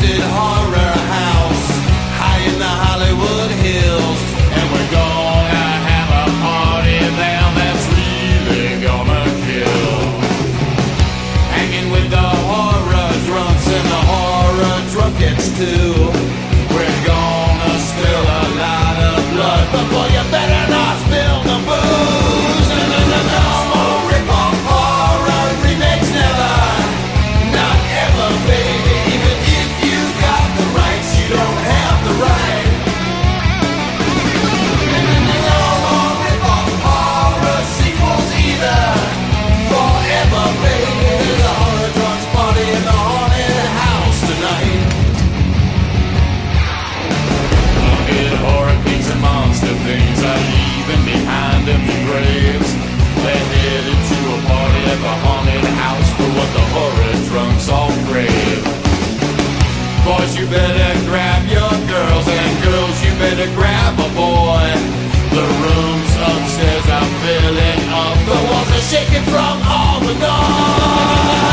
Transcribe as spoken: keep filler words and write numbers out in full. haunted horror house high in the Hollywood Hills, and we're gonna have a party there that's really gonna kill. Hanging with the horror drunks and the horror drunkards too. We're gonna spill a lot of blood, but boy, you better not spill the booze. No, no, no, no more rip-off horror remakes, never, not ever, baby. You better grab your girls, and girls, you better grab a boy. The rooms upstairs are filling up, the walls are shaking from all the noise.